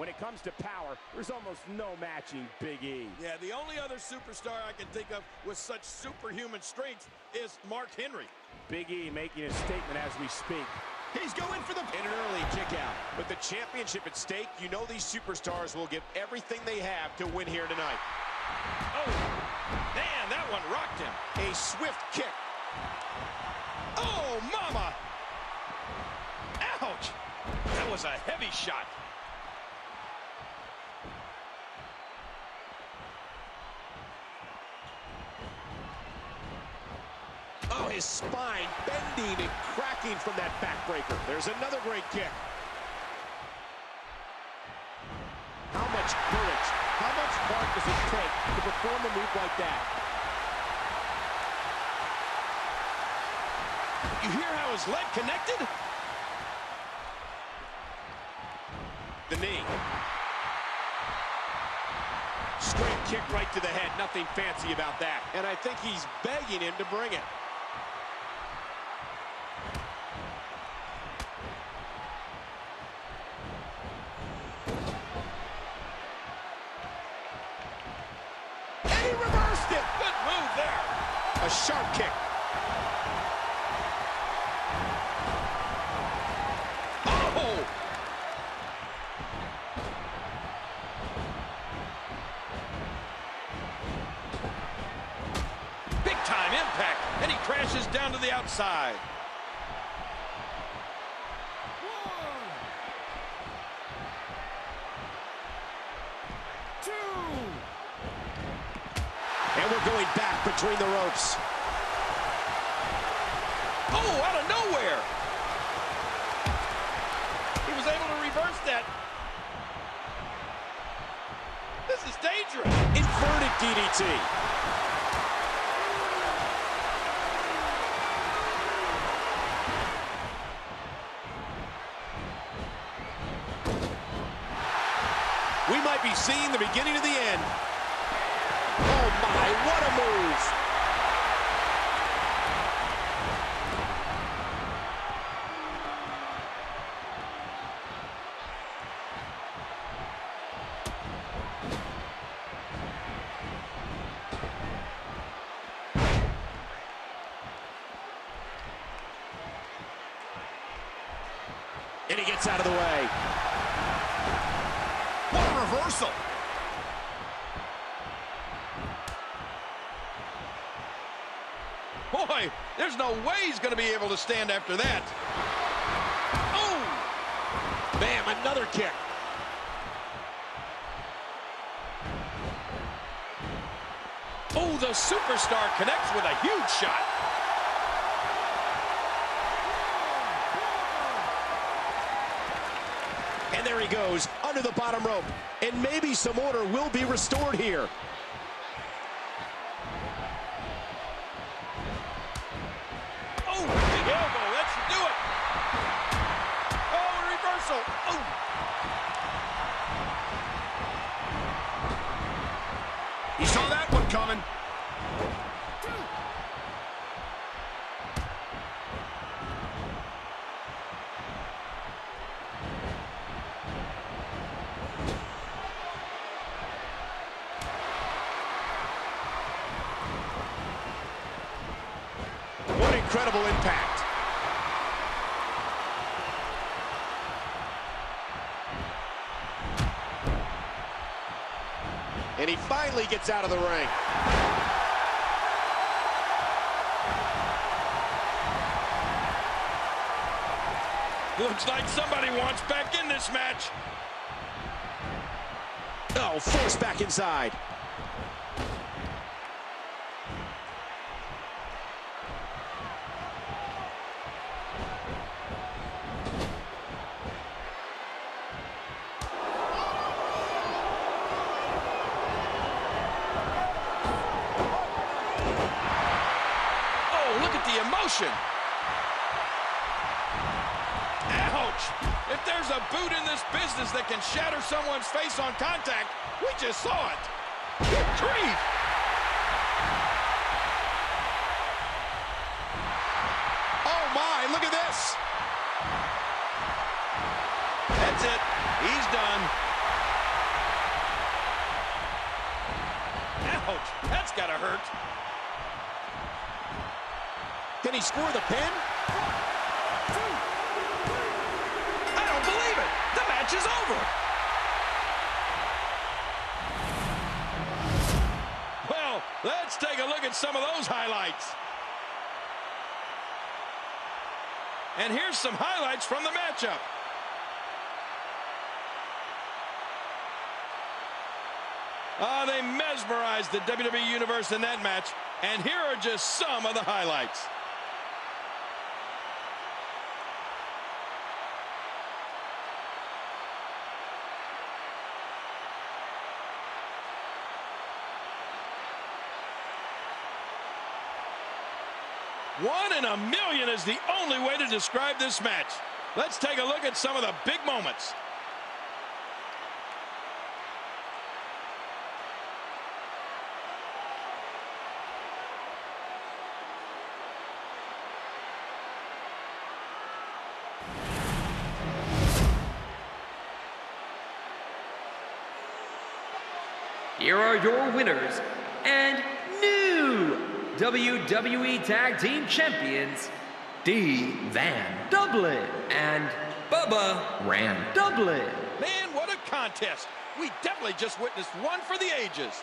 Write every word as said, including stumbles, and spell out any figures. When it comes to power, there's almost no matching Big E. Yeah, the only other superstar I can think of with such superhuman strength is Mark Henry. Big E making a statement as we speak. He's going for the pin. And an early kick out. With the championship at stake, you know these superstars will give everything they have to win here tonight. Oh, man, that one rocked him. A swift kick. Oh, mama. Ouch. That was a heavy shot. Oh, his spine bending and cracking from that backbreaker. There's another great kick. How much courage, how much heart does it take to perform a move like that? You hear how his leg connected? The knee. Straight kick right to the head. Nothing fancy about that. And I think he's begging him to bring it. A sharp kick. Oh! Big time impact, and he crashes down to the outside. One. Two. And we're going back between the ropes. Oh, out of nowhere. He was able to reverse that. This is dangerous. Inverted D D T. We might be seeing the beginning of the end. Oh my, what a move! And he gets out of the way. What a reversal! Boy, there's no way he's going to be able to stand after that. Oh! Bam, another kick. Oh, the superstar connects with a huge shot. And there he goes, under the bottom rope. And maybe some order will be restored here. You saw that one coming. What incredible impact. And he finally gets out of the ring. Looks like somebody wants back in this match. Oh, forced back inside. Ouch! If there's a boot in this business that can shatter someone's face on contact, we just saw it. Good grief! Oh my, look at this! That's it. He's done. Ouch, that's gotta hurt. Can he score the pin? I don't believe it. The match is over. Well, let's take a look at some of those highlights. And here's some highlights from the matchup. Oh, they mesmerized the W W E Universe in that match. And here are just some of the highlights. One in a million is the only way to describe this match. Let's take a look at some of the big moments. Here are your winners and new W W E Tag Team Champions, D-Von Dudley and Bubba Ray Dudley. Man, what a contest. We definitely just witnessed one for the ages.